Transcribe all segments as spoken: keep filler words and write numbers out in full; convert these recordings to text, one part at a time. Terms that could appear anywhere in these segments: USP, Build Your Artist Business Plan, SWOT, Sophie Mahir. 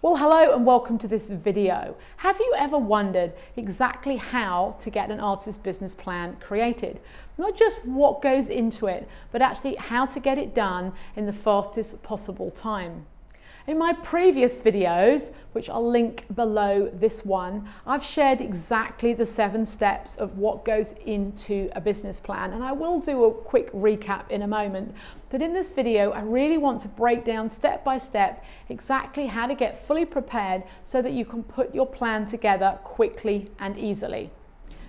Well, hello and welcome to this video. Have you ever wondered exactly how to get an artist business plan created? Not just what goes into it, but actually how to get it done in the fastest possible time. In my previous videos, which I'll link below this one, I've shared exactly the seven steps of what goes into a business plan, and I will do a quick recap in a moment. But in this video, I really want to break down step by step exactly how to get fully prepared so that you can put your plan together quickly and easily.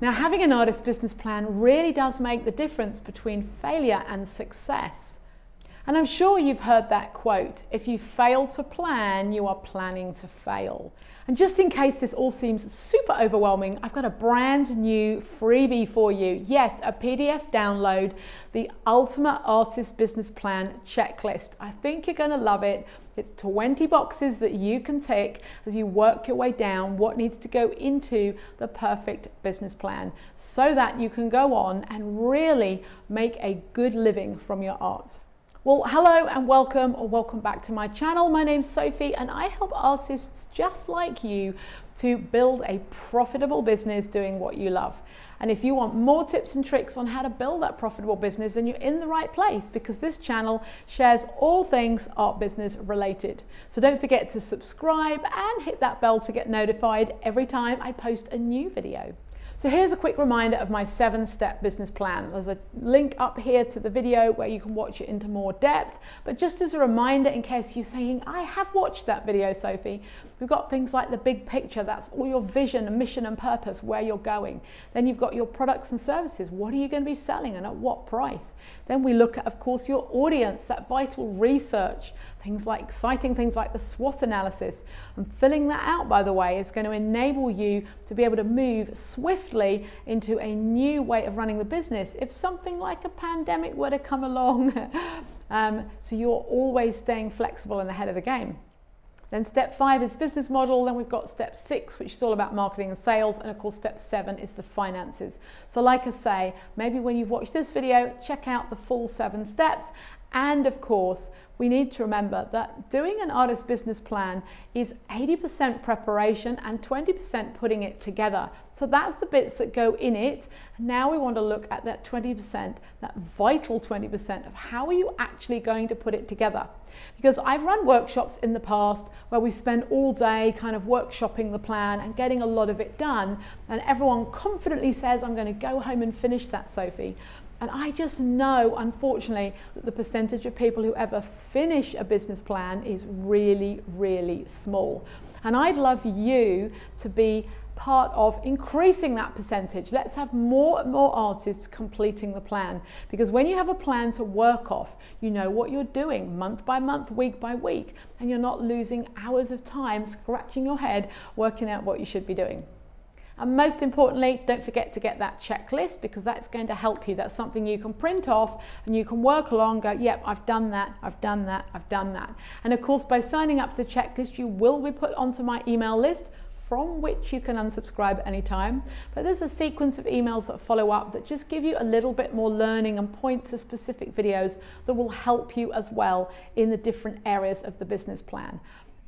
Now, having an artist business plan really does make the difference between failure and success. And I'm sure you've heard that quote, if you fail to plan, you are planning to fail. And just in case this all seems super overwhelming, I've got a brand new freebie for you. Yes, a P D F download, the Ultimate Artist Business Plan Checklist. I think you're going to love it. It's twenty boxes that you can tick as you work your way down what needs to go into the perfect business plan so that you can go on and really make a good living from your art. Well, hello and welcome or welcome back to my channel. My name's Sophie and I help artists just like you to build a profitable business doing what you love. And if you want more tips and tricks on how to build that profitable business, then you're in the right place because this channel shares all things art business related. So don't forget to subscribe and hit that bell to get notified every time I post a new video. So here's a quick reminder of my seven-step business plan. There's a link up here to the video where you can watch it into more depth. But just as a reminder, in case you're saying, I have watched that video, Sophie, we've got things like the big picture. That's all your vision and mission and purpose, where you're going. Then you've got your products and services. What are you going to be selling and at what price? Then we look at, of course, your audience, that vital research. Things like citing things like the SWOT analysis, and filling that out, by the way, is going to enable you to be able to move swiftly into a new way of running the business if something like a pandemic were to come along. um, so you're always staying flexible and ahead of the game. Then step five is business model. Then we've got step six, which is all about marketing and sales. And of course, step seven is the finances. So like I say, maybe when you've watched this video, check out the full seven steps. And of course, we need to remember that doing an artist business plan is eighty percent preparation and twenty percent putting it together. So that's the bits that go in it. Now we want to look at that twenty percent, that vital twenty percent of how are you actually going to put it together? Because I've run workshops in the past where we spend all day kind of workshopping the plan and getting a lot of it done. And everyone confidently says, I'm going to go home and finish that, Sophie. And I just know, unfortunately, that the percentage of people who ever finish a business plan is really, really small. And I'd love you to be part of increasing that percentage. Let's have more and more artists completing the plan. Because when you have a plan to work off, you know what you're doing month by month, week by week, and you're not losing hours of time scratching your head, working out what you should be doing. And most importantly, don't forget to get that checklist because that's going to help you. That's something you can print off and you can work along, go, yep, I've done that, I've done that, I've done that. And of course, by signing up for the checklist, you will be put onto my email list from which you can unsubscribe at any time. But there's a sequence of emails that follow up that just give you a little bit more learning and point to specific videos that will help you as well in the different areas of the business plan.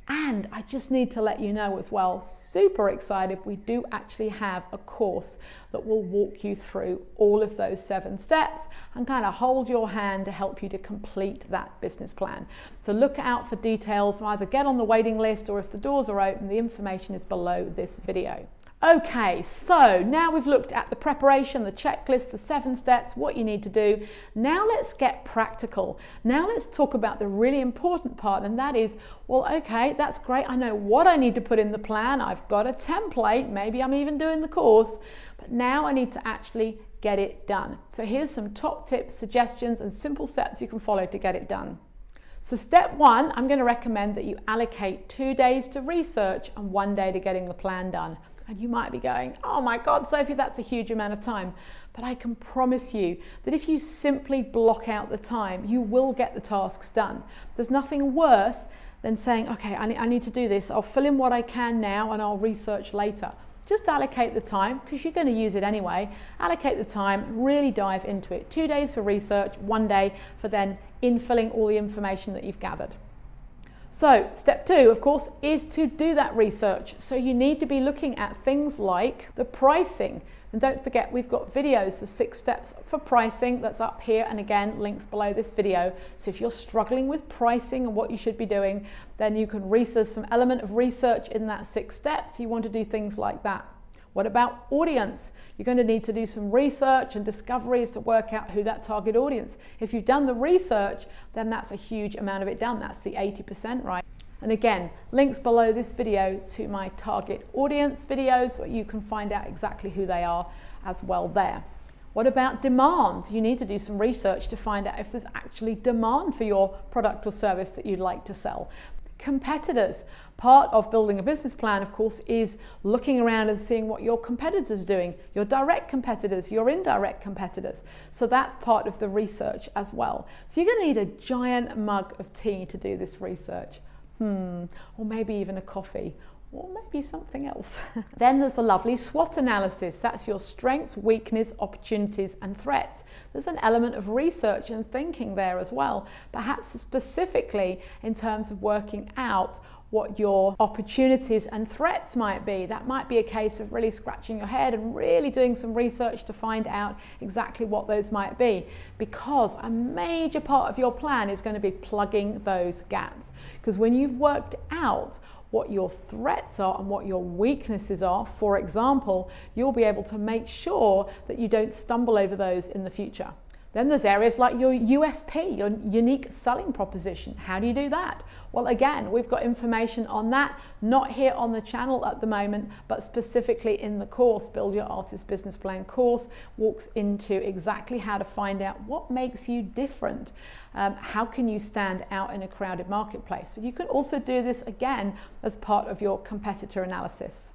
And I just need to let you know as well, super excited, we do actually have a course that will walk you through all of those seven steps and kind of hold your hand to help you to complete that business plan. So look out for details, either get on the waiting list or if the doors are open, the information is below this video. Okay, so now we've looked at the preparation, the checklist, the seven steps, what you need to do. Now let's get practical. Now let's talk about the really important part, and that is, well, okay, that's great. I know what I need to put in the plan. I've got a template. Maybe I'm even doing the course, but now I need to actually get it done. So here's some top tips, suggestions, and simple steps you can follow to get it done. So step one, I'm going to recommend that you allocate two days to research and one day to getting the plan done. And you might be going, oh my God, Sophie, that's a huge amount of time. But I can promise you that if you simply block out the time, you will get the tasks done. There's nothing worse than saying, okay, I need to do this. I'll fill in what I can now and I'll research later. Just allocate the time, because you're going to use it anyway. Allocate the time, really dive into it. Two days for research, one day for then infilling all the information that you've gathered. So step two, of course, is to do that research. So you need to be looking at things like the pricing. And don't forget, we've got videos, the six steps for pricing, that's up here, and again, links below this video. So if you're struggling with pricing and what you should be doing, then you can research some element of research in that six steps. You want to do things like that. What about audience? You're going to need to do some research and discoveries to work out who that target audience. If you've done the research, then that's a huge amount of it done. That's the eighty percent, right? And again, links below this video to my target audience videos so you can find out exactly who they are as well there. What about demand? You need to do some research to find out if there's actually demand for your product or service that you'd like to sell. Competitors. Part of building a business plan, of course, is looking around and seeing what your competitors are doing, your direct competitors, your indirect competitors. So that's part of the research as well. So you're going to need a giant mug of tea to do this research. Hmm, or maybe even a coffee, or maybe something else. Then there's a lovely SWOT analysis. That's your strengths, weaknesses, opportunities and threats. There's an element of research and thinking there as well, perhaps specifically in terms of working out what your opportunities and threats might be. That might be a case of really scratching your head and really doing some research to find out exactly what those might be, because a major part of your plan is going to be plugging those gaps. Because when you've worked out what your threats are and what your weaknesses are, for example, you'll be able to make sure that you don't stumble over those in the future. Then there's areas like your U S P, your unique selling proposition. How do you do that? Well, again, we've got information on that, not here on the channel at the moment, but specifically in the course, Build Your Artist Business Plan course, walks into exactly how to find out what makes you different. Um, how can you stand out in a crowded marketplace? But you can also do this again as part of your competitor analysis.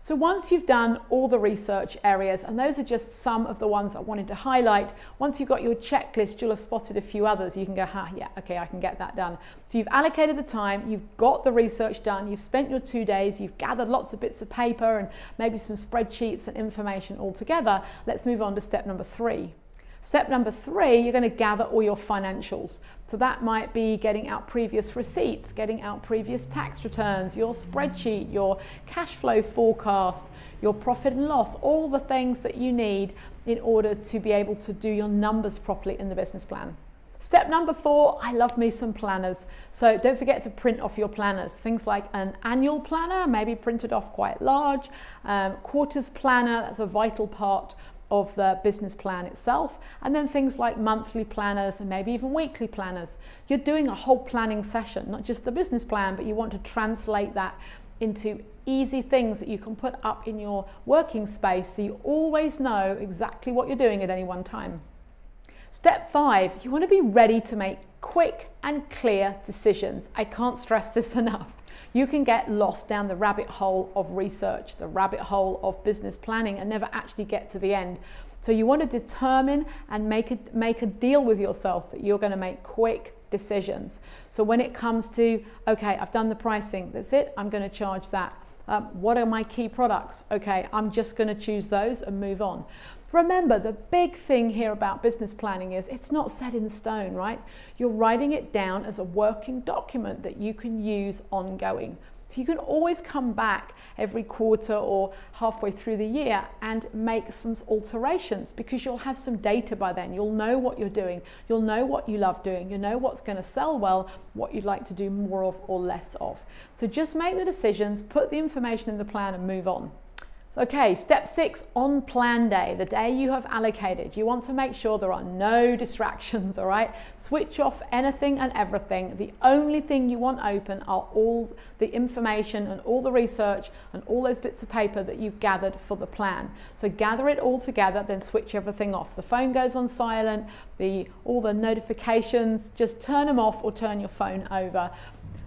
So once you've done all the research areas, and those are just some of the ones I wanted to highlight, once you've got your checklist, you'll have spotted a few others. You can go, ha, yeah, okay, I can get that done. So you've allocated the time, you've got the research done, you've spent your two days, you've gathered lots of bits of paper and maybe some spreadsheets and information all together. Let's move on to step number three. Step number three, you're going to gather all your financials. So that might be getting out previous receipts, getting out previous tax returns, your spreadsheet, your cash flow forecast, your profit and loss, all the things that you need in order to be able to do your numbers properly in the business plan. Step number four, I love me some planners. So don't forget to print off your planners. Things like an annual planner, maybe printed off quite large, um, quarters planner, that's a vital part of the business plan itself, and then things like monthly planners and maybe even weekly planners. You're doing a whole planning session, not just the business plan, but you want to translate that into easy things that you can put up in your working space so you always know exactly what you're doing at any one time. Step five, you want to be ready to make quick and clear decisions. I can't stress this enough. You can get lost down the rabbit hole of research, the rabbit hole of business planning, and never actually get to the end. So you want to determine and make a, make a deal with yourself that you're going to make quick decisions. So when it comes to, okay, I've done the pricing, that's it, I'm going to charge that. Um, what are my key products? Okay, I'm just going to choose those and move on. Remember, the big thing here about business planning is it's not set in stone, right? You're writing it down as a working document that you can use ongoing. So you can always come back every quarter or halfway through the year and make some alterations, because you'll have some data by then. You'll know what you're doing. You'll know what you love doing. You'll know what's going to sell well, what you'd like to do more of or less of. So just make the decisions, put the information in the plan and move on. Okay, step six, on plan day, the day you have allocated. You want to make sure there are no distractions, all right? Switch off anything and everything. The only thing you want open are all the information and all the research and all those bits of paper that you've gathered for the plan. So gather it all together, then switch everything off. The phone goes on silent, the, all the notifications, just turn them off or turn your phone over.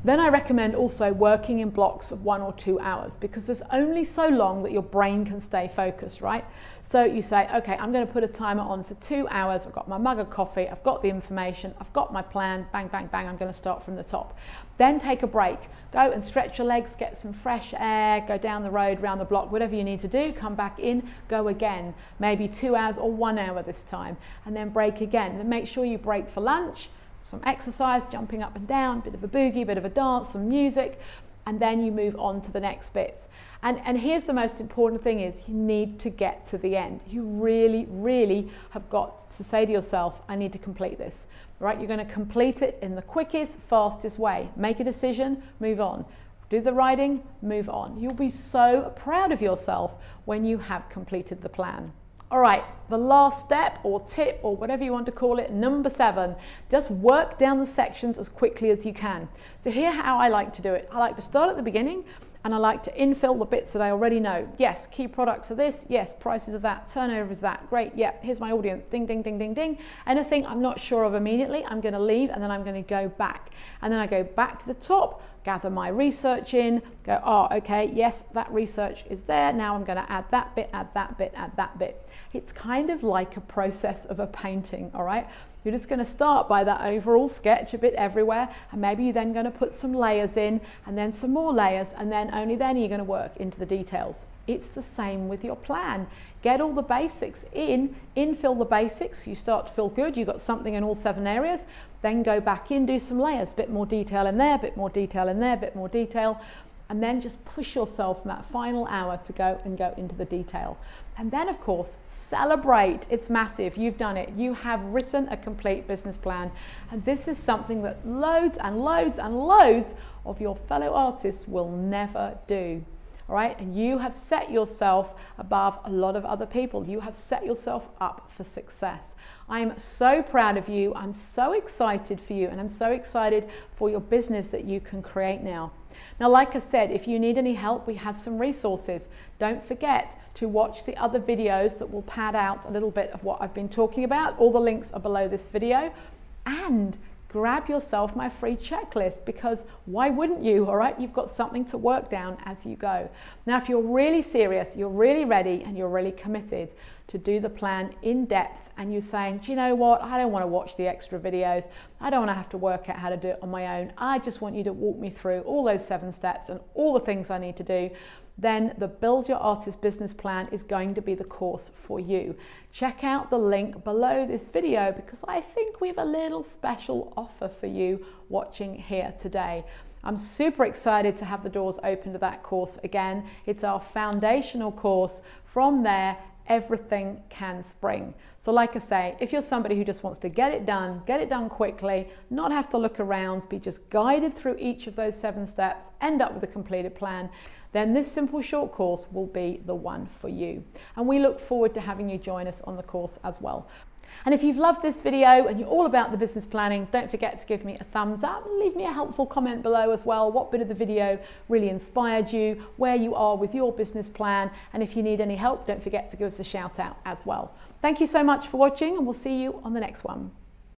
Then I recommend also working in blocks of one or two hours, because there's only so long that your brain can stay focused, right? So you say, okay, I'm going to put a timer on for two hours. I've got my mug of coffee. I've got the information. I've got my plan. Bang, bang, bang. I'm going to start from the top. Then take a break. Go and stretch your legs, get some fresh air, go down the road, round the block, whatever you need to do. Come back in, go again, maybe two hours or one hour this time, and then break again. Then make sure you break for lunch. some exercise, jumping up and down, bit of a boogie, bit of a dance, some music, and then you move on to the next bits. And, and here's the most important thing is you need to get to the end. You really, really have got to say to yourself, I need to complete this, right? You're going to complete it in the quickest, fastest way. Make a decision, move on. Do the writing, move on. You'll be so proud of yourself when you have completed the plan. All right, the last step or tip or whatever you want to call it, number seven, just work down the sections as quickly as you can. So here's how I like to do it. I like to start at the beginning and I like to infill the bits that I already know. Yes, key products are this, yes, prices are that, turnover is that, great, yeah, here's my audience, ding, ding, ding, ding, ding. Anything I'm not sure of immediately, I'm gonna leave and then I'm gonna go back. And then I go back to the top, gather my research in, go, oh, okay, yes, that research is there, now I'm gonna add that bit, add that bit, add that bit. It's kind of like a process of a painting, all right? You're just going to start by that overall sketch, a bit everywhere, and maybe you're then going to put some layers in and then some more layers, and then only then you're going to work into the details. It's the same with your plan. Get all the basics in, infill the basics, you start to feel good, you've got something in all seven areas, then go back in, do some layers, bit more detail in there, bit more detail in there, bit more detail, and then just push yourself in that final hour to go and go into the detail. And then of course, celebrate. It's massive, you've done it. You have written a complete business plan. And this is something that loads and loads and loads of your fellow artists will never do. All right, and you have set yourself above a lot of other people. You have set yourself up for success. I am so proud of you. I'm so excited for you, and I'm so excited for your business that you can create now. Now, like I said, if you need any help, we have some resources. Don't forget to watch the other videos that will pad out a little bit of what I've been talking about. All the links are below this video. And grab yourself my free checklist, because why wouldn't you, all right? You've got something to work down as you go. Now, if you're really serious, you're really ready, and you're really committed to do the plan in depth, and you're saying, do you know what? I don't want to watch the extra videos. I don't want to have to work out how to do it on my own. I just want you to walk me through all those seven steps and all the things I need to do. Then the Build Your Artist Business Plan is going to be the course for you. Check out the link below this video, because I think we have a little special offer for you watching here today. I'm super excited to have the doors open to that course again. It's our foundational course. From there, everything can spring. So like I say, if you're somebody who just wants to get it done, get it done quickly, not have to look around, be just guided through each of those seven steps, end up with a completed plan, then this simple short course will be the one for you. And we look forward to having you join us on the course as well. And if you've loved this video and you're all about the business planning, don't forget to give me a thumbs up and leave me a helpful comment below as well. What bit of the video really inspired you, where you are with your business plan, and if you need any help, don't forget to give us a shout out as well. Thank you so much for watching, and we'll see you on the next one.